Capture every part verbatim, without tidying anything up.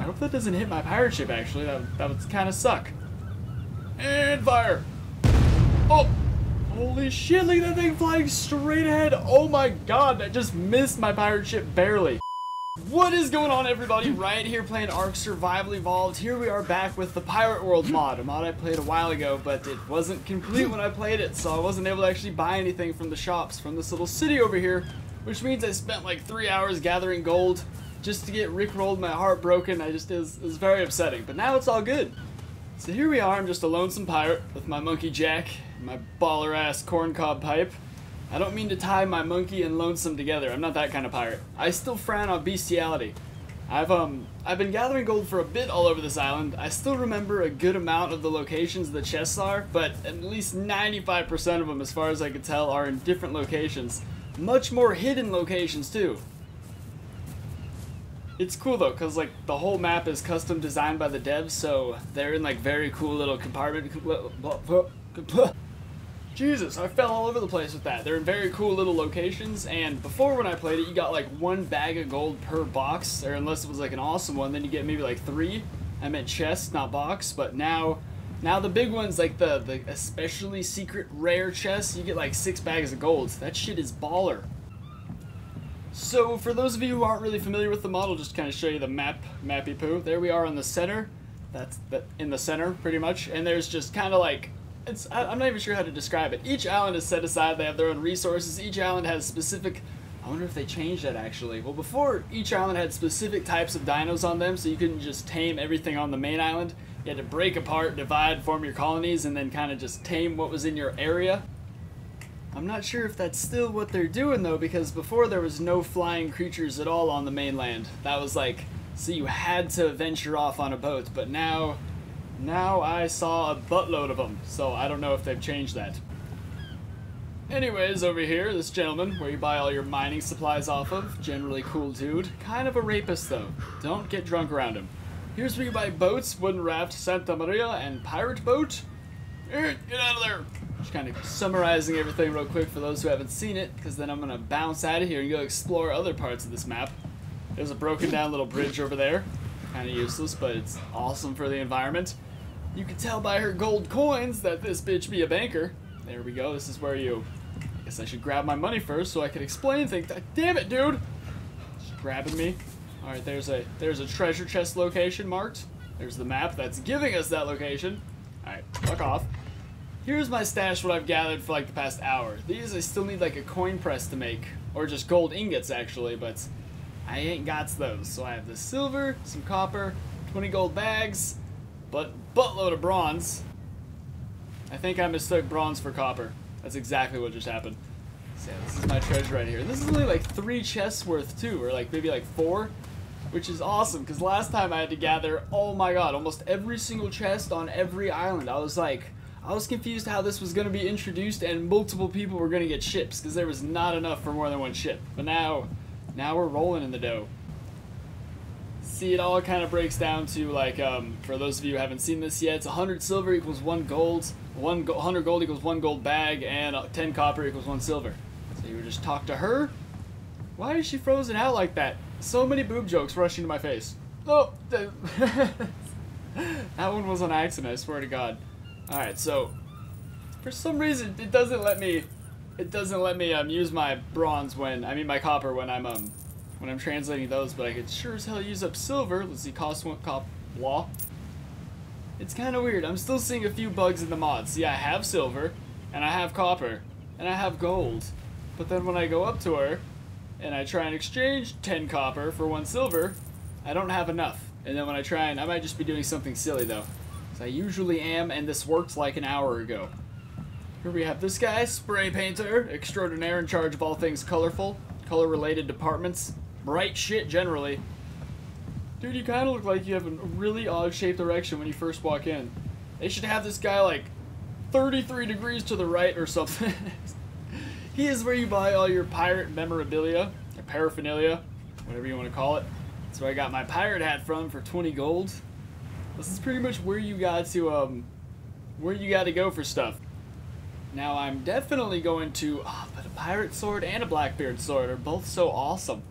I hope that doesn't hit my pirate ship, actually. That, that would kind of suck. And fire! Oh! Holy shit, look at that thing flying straight ahead! Oh my god, that just missed my pirate ship barely. What is going on, everybody? Riot here playing Ark Survival Evolved. Here we are back with the Pirate World mod, a mod I played a while ago, but it wasn't complete when I played it, so I wasn't able to actually buy anything from the shops from this little city over here, which means I spent like three hours gathering gold just to get rickrolled, my heart broken. I just, it was, it was very upsetting, but now it's all good. So here we are, I'm just a lonesome pirate with my monkey Jack, my baller ass corncob pipe. I don't mean to tie my monkey and lonesome together, I'm not that kind of pirate. I still frown on bestiality. I've um, I've been gathering gold for a bit all over this island. I still remember a good amount of the locations the chests are, but at least ninety-five percent of them, as far as I could tell, are in different locations. Much more hidden locations too. It's cool though, cause like the whole map is custom designed by the devs, so they're in like very cool little compartment. Jesus, I fell all over the place with that. They're in very cool little locations, and before when I played it, you got like one bag of gold per box, or unless it was like an awesome one, then you get maybe like three. I meant chest, not box, but now, now the big ones, like the the especially secret rare chests, you get like six bags of gold. That shit is baller. So for those of you who aren't really familiar with the model, just kind of show you the map, Mappy-Poo. There we are on the center. That's the, in the center, pretty much. And there's just kind of like, it's, I, I'm not even sure how to describe it. Each island is set aside. They have their own resources. Each island has specific, I wonder if they changed that actually. Well, before each island had specific types of dinos on them, so you couldn't just tame everything on the main island. You had to break apart, divide, form your colonies, and then kind of just tame what was in your area. I'm not sure if that's still what they're doing though, because before there was no flying creatures at all on the mainland. That was like, so you had to venture off on a boat, but now, now I saw a buttload of them, so I don't know if they've changed that. Anyways, over here, this gentleman, where you buy all your mining supplies off of, generally cool dude. Kind of a rapist though, don't get drunk around him. Here's where you buy boats, wooden raft, Santa Maria, and pirate boat. Get out of there! Just kind of summarizing everything real quick for those who haven't seen it, because then I'm going to bounce out of here and go explore other parts of this map. There's a broken down little bridge over there. Kind of useless, but it's awesome for the environment. You can tell by her gold coins that this bitch be a banker. There we go, this is where you... I guess I should grab my money first so I can explain things. Damn it, dude! She's grabbing me. Alright, there's a, there's a treasure chest location marked. There's the map that's giving us that location. Alright, fuck off. Here's my stash, what I've gathered for like the past hour. These I still need like a coin press to make, or just gold ingots actually, but I ain't got those. So I have the silver, some copper, twenty gold bags, but buttload of bronze. I think I mistook bronze for copper. That's exactly what just happened. So this is my treasure right here. This is only like three chests worth too, or like maybe like four, which is awesome, because last time I had to gather, oh my god, almost every single chest on every island. I was like... I was confused how this was going to be introduced and multiple people were going to get ships, because there was not enough for more than one ship. But now, now we're rolling in the dough. See, it all kind of breaks down to, like, um, for those of you who haven't seen this yet, it's one hundred silver equals one gold, one go one hundred gold equals one gold bag, and ten copper equals one silver. So you would just talk to her. Why is she frozen out like that? So many boob jokes rushing to my face. Oh! That one was on accident, I swear to God. Alright, so, for some reason, it doesn't let me, it doesn't let me um, use my bronze when, I mean my copper when I'm, um, when I'm translating those, but I could sure as hell use up silver. Let's see, cost one cop, law. It's kind of weird. I'm still seeing a few bugs in the mod. See, I have silver, and I have copper, and I have gold, but then when I go up to her, and I try and exchange ten copper for one silver, I don't have enough. And then when I try and, I might just be doing something silly though. I usually am, and this worked like an hour ago. Here we have this guy, spray painter, extraordinaire in charge of all things colorful, color-related departments, bright shit generally. Dude, you kind of look like you have a really odd-shaped erection when you first walk in. They should have this guy like thirty-three degrees to the right or something. He is where you buy all your pirate memorabilia, or paraphernalia, whatever you want to call it. That's where I got my pirate hat from for twenty gold. This is pretty much where you got to, um, where you got to go for stuff. Now I'm definitely going to, ah, oh, but a pirate sword and a Blackbeard sword are both so awesome.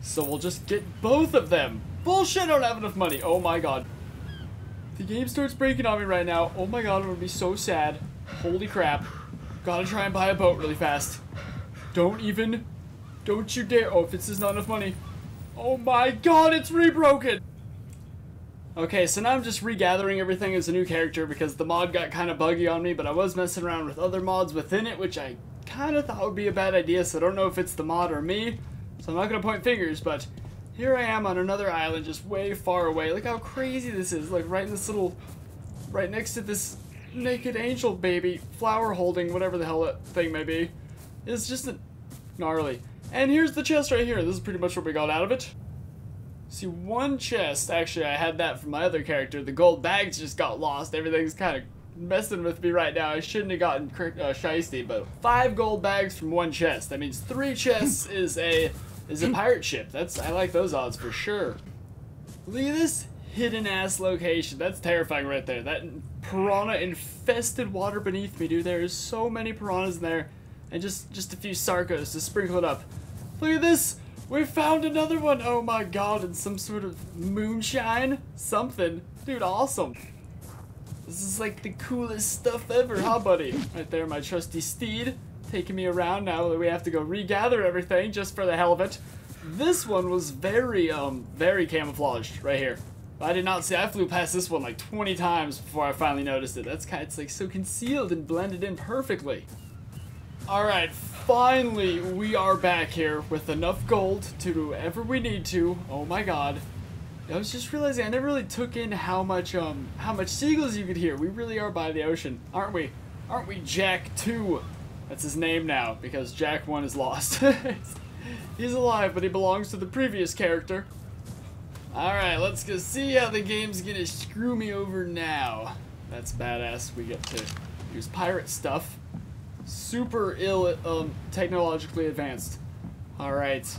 So we'll just get both of them. Bullshit, I don't have enough money. Oh my god. The game starts breaking on me right now. Oh my god, it would be so sad. Holy crap. Gotta try and buy a boat really fast. Don't even... Don't you dare... Oh, if this is not enough money... Oh my god, it's rebroken! Okay, so now I'm just regathering everything as a new character because the mod got kind of buggy on me, but I was messing around with other mods within it, which I kind of thought would be a bad idea, so I don't know if it's the mod or me, so I'm not going to point fingers, but here I am on another island just way far away. Look how crazy this is, like right in this little, right next to this naked angel baby, flower holding, whatever the hell that thing may be. It's just a, gnarly. And here's the chest right here. This is pretty much what we got out of it. See, one chest, actually I had that from my other character, the gold bags just got lost, everything's kind of messing with me right now, I shouldn't have gotten uh, shiesty, but five gold bags from one chest, that means three chests is a is a pirate ship, that's, I like those odds for sure. Look at this hidden ass location, that's terrifying right there, that piranha infested water beneath me, dude, there is so many piranhas in there, and just, just a few sarcos to sprinkle it up. Look at this! We found another one! Oh my god, in some sort of moonshine? Something. Dude, awesome. This is like the coolest stuff ever, huh buddy? Right there, my trusty steed, taking me around now that we have to go regather everything just for the hell of it. This one was very, um, very camouflaged right here. I did not see, I flew past this one like twenty times before I finally noticed it. That's kind of, it's like so concealed and blended in perfectly. Alright, finally we are back here with enough gold to do whatever we need to. Oh my god. I was just realizing I never really took in how much um how much seagulls you could hear. We really are by the ocean, aren't we? Aren't we Jack two? That's his name now, because Jack one is lost. He's alive, but he belongs to the previous character. Alright, let's go see how the game's gonna screw me over now. That's badass. We get to use pirate stuff. Super ill, um, technologically advanced. Alright.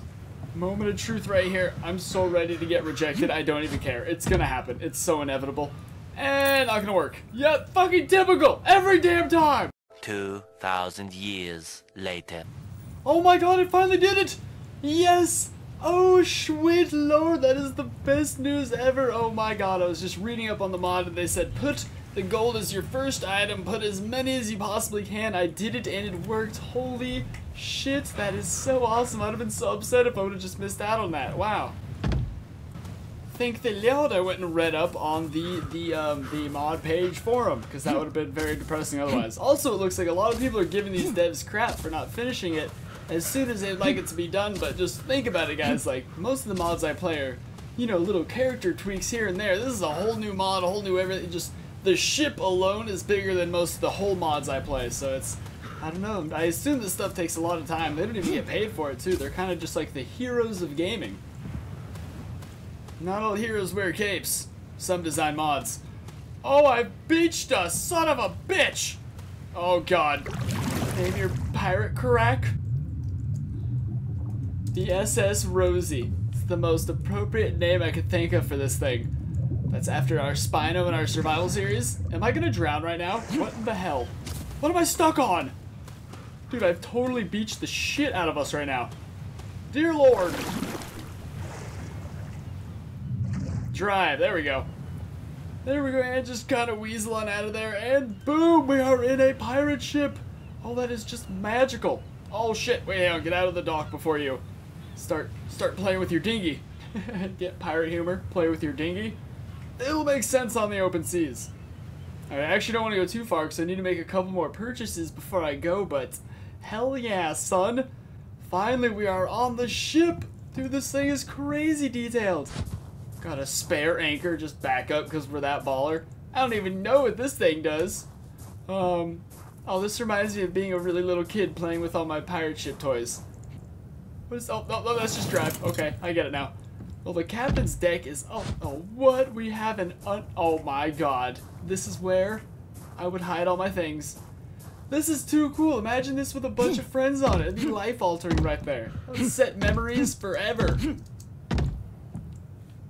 Moment of truth right here. I'm so ready to get rejected. I don't even care. It's gonna happen. It's so inevitable. And not gonna work. Yep, fucking typical! Every damn time! Two thousand years later. Oh my god, I finally did it! Yes! Oh, sweet lord, that is the best news ever! Oh my god, I was just reading up on the mod and they said, put... the gold is your first item, put as many as you possibly can. I did it and it worked. Holy shit, that is so awesome. I'd have been so upset if I would have just missed out on that. Wow. Thank the Lord I went and read up on the the um, the mod page forum, because that would have been very depressing otherwise. Also, it looks like a lot of people are giving these devs crap for not finishing it as soon as they'd like it to be done, but just think about it, guys. Like, most of the mods I play are, you know, little character tweaks here and there. This is a whole new mod, a whole new everything. Just... the ship alone is bigger than most of the whole mods I play, so it's, I don't know, I assume this stuff takes a lot of time. They don't even get paid for it, too. They're kind of just like the heroes of gaming. Not all heroes wear capes. Some design mods. Oh, I beached a son of a bitch! Oh, God. Name your pirate carack? The S S Rosie. It's the most appropriate name I could think of for this thing. That's after our Spino and our survival series. Am I gonna drown right now? What in the hell? What am I stuck on? Dude, I've totally beached the shit out of us right now. Dear Lord. Drive, there we go. There we go, and just kind of weasel on out of there, and boom, we are in a pirate ship. Oh, that is just magical. Oh shit, wait, hang on, get out of the dock before you start, start playing with your dinghy. Get pirate humor, play with your dinghy. It'll make sense on the open seas. Alright, I actually don't want to go too far because I need to make a couple more purchases before I go, but hell yeah, son. Finally, we are on the ship. Dude, this thing is crazy detailed. Got a spare anchor, just back up because we're that baller. I don't even know what this thing does. Um, oh, this reminds me of being a really little kid playing with all my pirate ship toys. What is, oh, no, no, that's just drive. Okay, I get it now. Well, the captain's deck is, oh, oh, what? We have an, un oh my god. This is where I would hide all my things. This is too cool. Imagine this with a bunch of friends on it. It'd be life-altering right there. Let's set memories forever.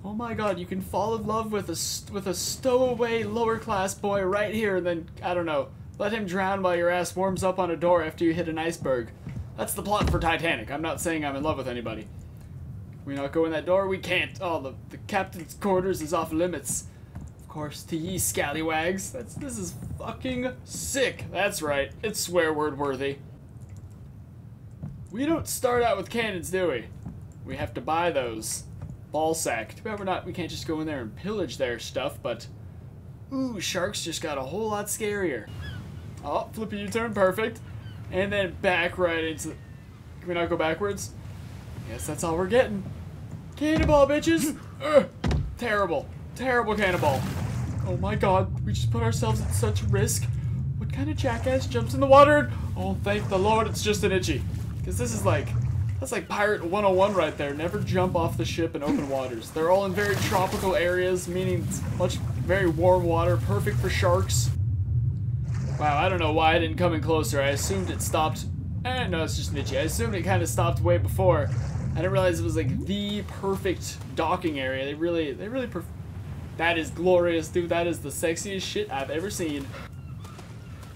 Oh my god, you can fall in love with a, st with a stowaway lower-class boy right here, and then, I don't know, let him drown while your ass warms up on a door after you hit an iceberg. That's the plot for Titanic. I'm not saying I'm in love with anybody. we not go in that door? We can't. Oh, the, the captain's quarters is off limits. Of course, to ye scallywags. That's, this is fucking sick. That's right. It's swear word worthy. We don't start out with cannons, do we? We have to buy those. Ballsack. Too bad we're not, we can't just go in there and pillage their stuff, but... Ooh, sharks just got a whole lot scarier. Oh, flippy U-turn, perfect. And then back right into... The, can we not go backwards? Yes, that's all we're getting. Cannonball, bitches! Ugh, terrible. Terrible cannonball. Oh my god, we just put ourselves at such risk. What kind of jackass jumps in the water? Oh, thank the Lord, it's just an itchy. Because this is like... That's like Pirate one oh one right there. Never jump off the ship in open waters. They're all in very tropical areas, meaning much very warm water, perfect for sharks. Wow, I don't know why I didn't come in closer. I assumed it stopped. Eh, no, it's just niche. I assumed it kind of stopped way before. I didn't realize it was like the perfect docking area. They really, they really perf- That is glorious, dude. That is the sexiest shit I've ever seen.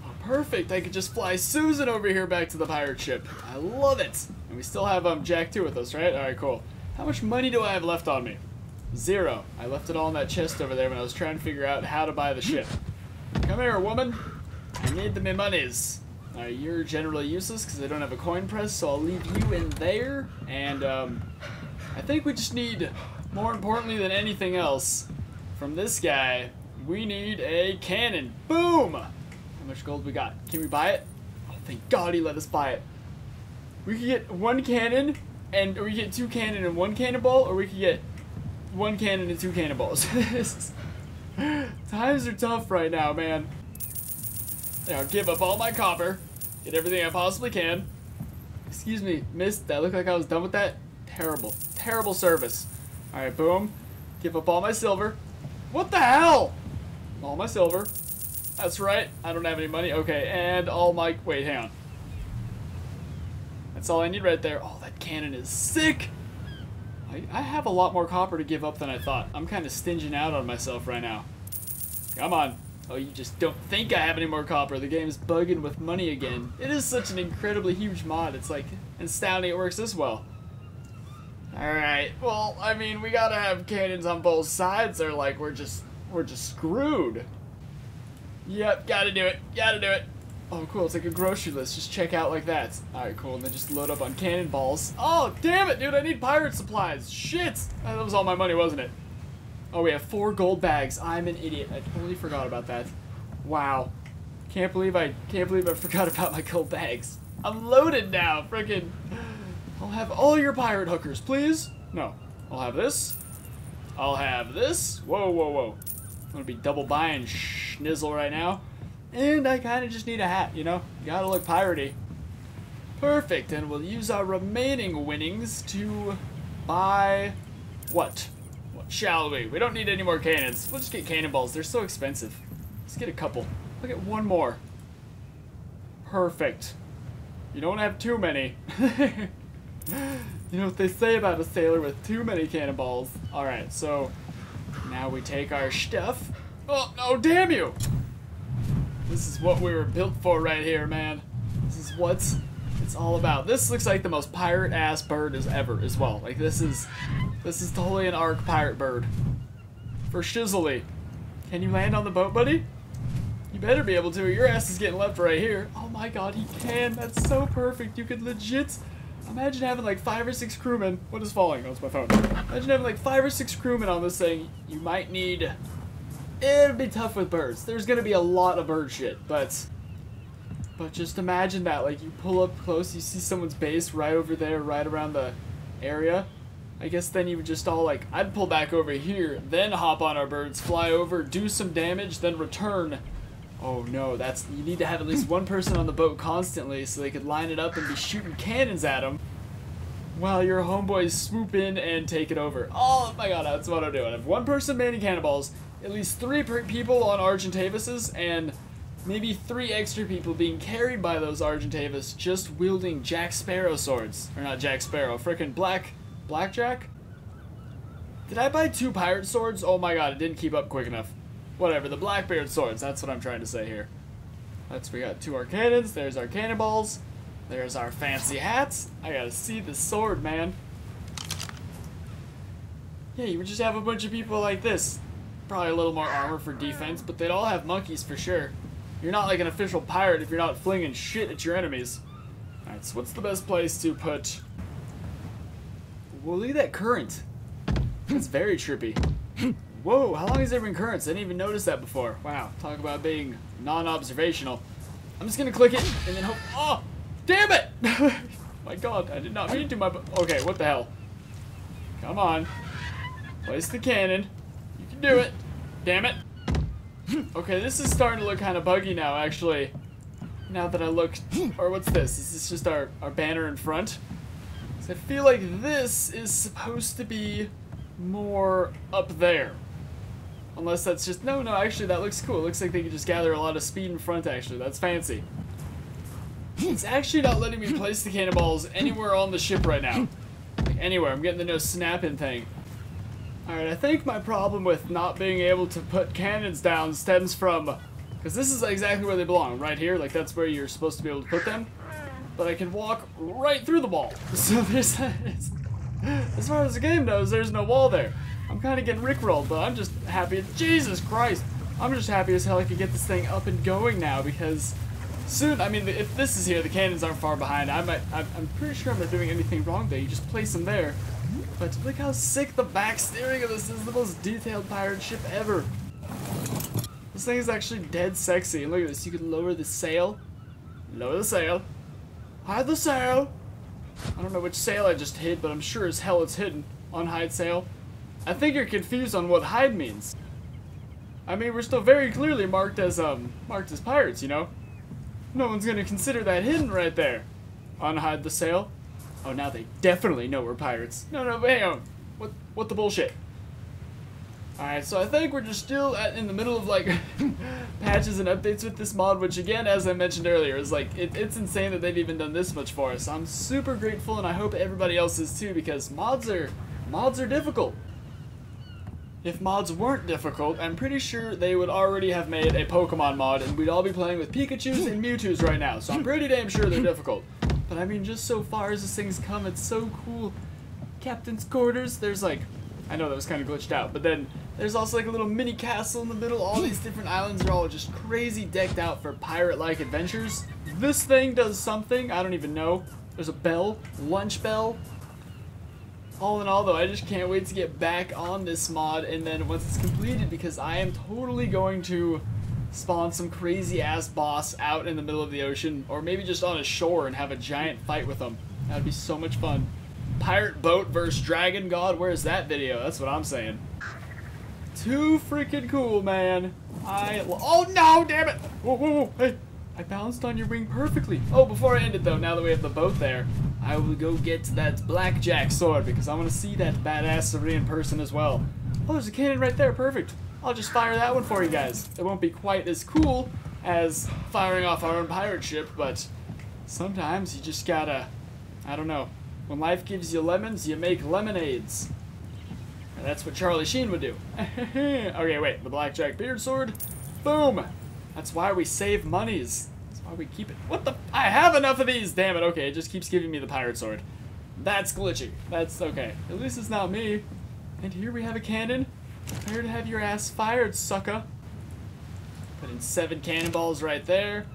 Oh, perfect. I could just fly Susan over here back to the pirate ship. I love it. And we still have um, Jack too with us, right? Alright, cool. How much money do I have left on me? Zero. I left it all in that chest over there when I was trying to figure out how to buy the ship. Come here, woman. I need the me monies. Alright, you're generally useless because I don't have a coin press, so I'll leave you in there. And um, I think we just need, more importantly than anything else, from this guy, we need a cannon. Boom! How much gold we got? Can we buy it? Oh, thank God he let us buy it. We could get one cannon, and or we get two cannon and one cannonball, or we could get one cannon and two cannonballs. This is, times are tough right now, man. Now give up all my copper, get everything I possibly can. Excuse me, miss, that looked like I was done with that. Terrible, terrible service. All right, boom. Give up all my silver. What the hell? All my silver. That's right. I don't have any money. Okay, and all my wait, hang on. That's all I need right there. Oh, that cannon is sick! I, I have a lot more copper to give up than I thought. I'm kind of stinging out on myself right now. Come on. Oh, you just don't think I have any more copper. The game's bugging with money again. It is such an incredibly huge mod. It's like astounding it works this well. Alright, well, I mean, we gotta have cannons on both sides or like we're just, we're just screwed. Yep, gotta do it. Gotta do it. Oh, cool. It's like a grocery list. Just check out like that. All right, cool. And then just load up on cannonballs. Oh, damn it, dude. I need pirate supplies. Shit. That was all my money, wasn't it? Oh, we have four gold bags. I'm an idiot. I totally forgot about that. Wow. Can't believe I can't believe I forgot about my gold bags. I'm loaded now. Frickin'. I'll have all your pirate hookers, please. No. I'll have this. I'll have this. Whoa, whoa, whoa. I'm going to be double buying schnizzle right now. And I kind of just need a hat, you know? You gotta look piratey. Perfect, and we'll use our remaining winnings to buy... What? What shall we? We don't need any more cannons. We'll just get cannonballs. They're so expensive. Let's get a couple. I'll get one more. Perfect. You don't have too many. You know what they say about a sailor with too many cannonballs. Alright, so... Now we take our stuff. Oh, no, damn you! This is what we were built for right here, man. This is what it's all about. This looks like the most pirate-ass bird as ever as well. Like, this is this is totally an Ark pirate bird. For shizzily. Can you land on the boat, buddy? You better be able to. Your ass is getting left right here. Oh my god, he can. That's so perfect. You could legit... Imagine having like five or six crewmen. What is falling? Oh, it's my phone. Imagine having like five or six crewmen on this thing. You might need... It'll be tough with birds. There's gonna be a lot of bird shit, but but just imagine that. Like, you pull up close, you see someone's base right over there, right around the area. I guess then you would just all, like, I'd pull back over here, then hop on our birds, fly over, do some damage, then return. Oh no, that's, you need to have at least one person on the boat constantly so they could line it up and be shooting cannons at them while your homeboys swoop in and take it over. Oh my god, that's what I'm doing. I have one person manning cannonballs, at least three per people on Argentavises, and maybe three extra people being carried by those Argentavis just wielding Jack Sparrow swords. Or not Jack Sparrow, frickin' Black... Blackjack? Did I buy two pirate swords? Oh my god, it didn't keep up quick enough. Whatever, the Blackbeard swords, that's what I'm trying to say here. That's, we got two our cannons, there's our cannonballs, there's our fancy hats. I gotta see the sword, man. Yeah, you would just have a bunch of people like this. Probably a little more armor for defense, but they'd all have monkeys for sure. You're not like an official pirate if you're not flinging shit at your enemies. Alright, so what's the best place to put... Well, look at that current. That's very trippy. Whoa, how long has there been currents? I didn't even notice that before. Wow, talk about being non-observational. I'm just gonna click it and then hope... Oh! Damn it! My god, I did not mean to my... Okay, what the hell? Come on. Place the cannon. You can do it. Damn it. Okay, this is starting to look kind of buggy now, actually. Now that I look... Or what's this? Is this just our, our banner in front? So I feel like this is supposed to be more up there. Unless that's just... No, no, actually, that looks cool. It looks like they can just gather a lot of speed in front, actually. That's fancy. It's actually not letting me place the cannonballs anywhere on the ship right now. Like anywhere. I'm getting the no snapping thing. Alright, I think my problem with not being able to put cannons down stems from... Because this is exactly where they belong, right here. Like, that's where you're supposed to be able to put them. But I can walk right through the wall. So there's... As far as the game knows, there's no wall there. I'm kind of getting rickrolled, but I'm just happy. Jesus Christ! I'm just happy as hell I could get this thing up and going now, because... Soon, I mean, if this is here, the cannons aren't far behind. I might, I'm, I'm pretty sure I'm not doing anything wrong there. You just place them there. But look how sick the back steering of this is. The most detailed pirate ship ever. This thing is actually dead sexy. And look at this. You can lower the sail. Lower the sail. Hide the sail. I don't know which sail I just hid, but I'm sure as hell it's hidden. Unhide sail. I think you're confused on what hide means. I mean, we're still very clearly marked as um marked as pirates, you know. No one's gonna consider that hidden right there. Unhide the sail. Oh, now they definitely know we're pirates. No, no, hang on. What, what the bullshit? Alright, so I think we're just still at, in the middle of, like, patches and updates with this mod, which, again, as I mentioned earlier, is, like, it, it's insane that they've even done this much for us. I'm super grateful, and I hope everybody else is, too, because mods are, mods are difficult. If mods weren't difficult, I'm pretty sure they would already have made a Pokemon mod, and we'd all be playing with Pikachus and Mewtwos right now, so I'm pretty damn sure they're difficult. But I mean, just so far as this thing's come, it's so cool. Captain's quarters, there's like, I know that was kind of glitched out, but then there's also like a little mini castle in the middle. All these different islands are all just crazy decked out for pirate-like adventures. This thing does something, I don't even know. There's a bell, lunch bell. All in all though, I just can't wait to get back on this mod and then once it's completed, because I am totally going to spawn some crazy ass boss out in the middle of the ocean, or maybe just on a shore, and have a giant fight with them. That'd be so much fun. Pirate boat versus dragon god. Where's that video? That's what I'm saying. Too freaking cool, man. I oh no, damn it! Whoa, whoa, whoa! Hey, I bounced on your wing perfectly. Oh, before I end it though, now that we have the boat there, I will go get that blackjack sword because I want to see that badassery in person as well. Oh, there's a cannon right there. Perfect. I'll just fire that one for you guys. It won't be quite as cool as firing off our own pirate ship, but sometimes you just gotta, I don't know, when life gives you lemons, you make lemonades. And that's what Charlie Sheen would do. Okay, wait, the blackjack beard sword, boom! That's why we save monies. That's why we keep it. What the, I have enough of these, damn it. Okay, it just keeps giving me the pirate sword. That's glitchy, that's okay. At least it's not me. And here we have a cannon. Prepare to have your ass fired, sucker. Put in seven cannonballs right there.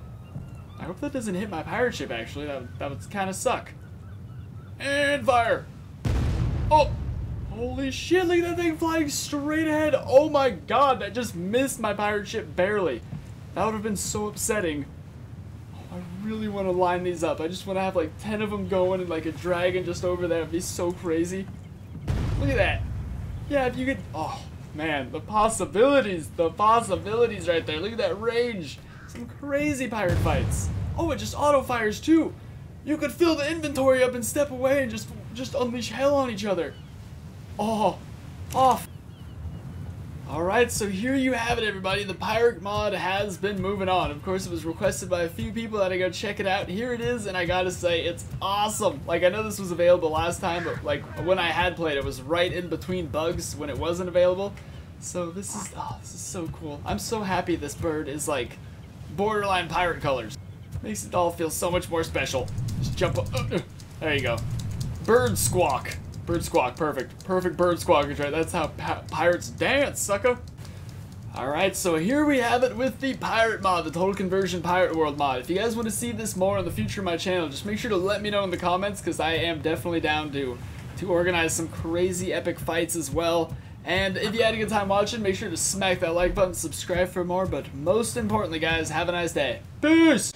I hope that doesn't hit my pirate ship, actually. That, that would kind of suck. And fire! Oh! Holy shit, look at that thing flying straight ahead! Oh my god, that just missed my pirate ship barely. That would have been so upsetting. Oh, I really want to line these up. I just want to have like ten of them going and like a dragon just over there. It would be so crazy. Look at that. Yeah, if you could... Oh. Man, the possibilities, the possibilities right there. Look at that range. Some crazy pirate fights. Oh, it just auto-fires too. You could fill the inventory up and step away and just just unleash hell on each other. Oh, off. Alright, so here you have it, everybody. The pirate mod has been moving on. Of course, it was requested by a few people that I go check it out. Here it is, and I gotta say, it's awesome. Like, I know this was available last time, but, like, when I had played, it was right in between bugs when it wasn't available. So this is, oh, this is so cool. I'm so happy this bird is, like, borderline pirate colors. Makes it all feel so much more special. Just jump up. There you go. Bird squawk. Bird squawk, perfect. Perfect bird squawk is right. That's how pirates dance, sucker. Alright, so here we have it with the pirate mod, the Total Conversion Pirate World mod. If you guys want to see this more in the future of my channel, just make sure to let me know in the comments, because I am definitely down to, to organize some crazy epic fights as well. And if you had a good time watching, make sure to smack that like button, subscribe for more, but most importantly, guys, have a nice day. Peace!